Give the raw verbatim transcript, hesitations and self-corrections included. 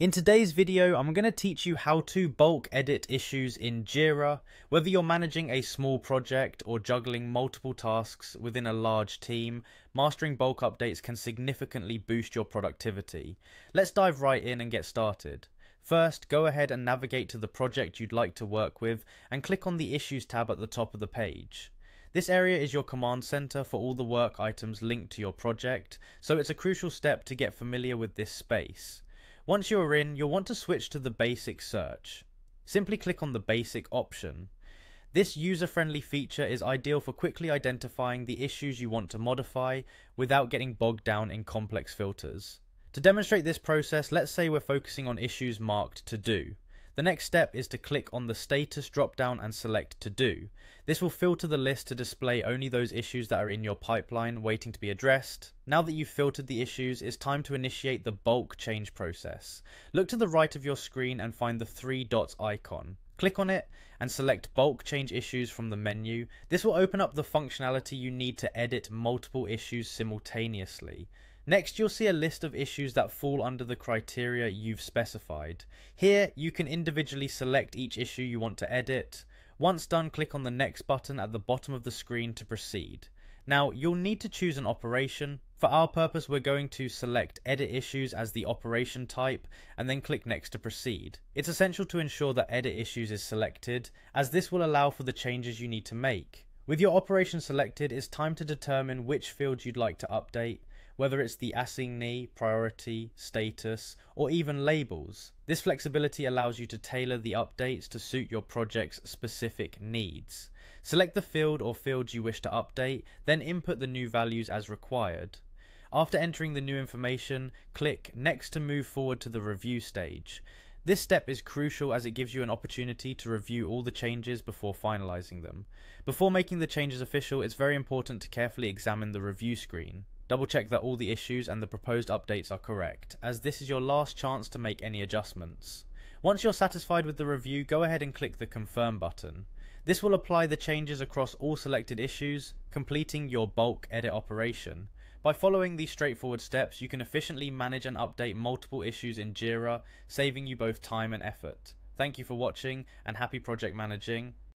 In today's video, I'm going to teach you how to bulk edit issues in Jira, whether you're managing a small project or juggling multiple tasks within a large team. Mastering bulk updates can significantly boost your productivity. Let's dive right in and get started. First, go ahead and navigate to the project you'd like to work with and click on the Issues tab at the top of the page. This area is your command center for all the work items linked to your project, so it's a crucial step to get familiar with this space. Once you're in, you'll want to switch to the basic search. Simply click on the basic option. This user-friendly feature is ideal for quickly identifying the issues you want to modify without getting bogged down in complex filters. To demonstrate this process, let's say we're focusing on issues marked to do. The next step is to click on the status drop-down and select to do. This will filter the list to display only those issues that are in your pipeline waiting to be addressed. Now that you've filtered the issues, it's time to initiate the bulk change process. Look to the right of your screen and find the three dots icon. Click on it and select bulk change issues from the menu. This will open up the functionality you need to edit multiple issues simultaneously. Next, you'll see a list of issues that fall under the criteria you've specified. Here, you can individually select each issue you want to edit. Once done, click on the Next button at the bottom of the screen to proceed. Now, you'll need to choose an operation. For our purpose, we're going to select Edit Issues as the operation type, and then click Next to proceed. It's essential to ensure that Edit Issues is selected, as this will allow for the changes you need to make. With your operation selected, it's time to determine which field you'd like to update, whether it's the assignee, priority, status, or even labels. This flexibility allows you to tailor the updates to suit your project's specific needs. Select the field or fields you wish to update, then input the new values as required. After entering the new information, click Next to move forward to the review stage. This step is crucial as it gives you an opportunity to review all the changes before finalizing them. Before making the changes official, it's very important to carefully examine the review screen. Double check that all the issues and the proposed updates are correct, as this is your last chance to make any adjustments. Once you're satisfied with the review, go ahead and click the Confirm button. This will apply the changes across all selected issues, completing your bulk edit operation. By following these straightforward steps, you can efficiently manage and update multiple issues in Jira, saving you both time and effort. Thank you for watching, and happy project managing.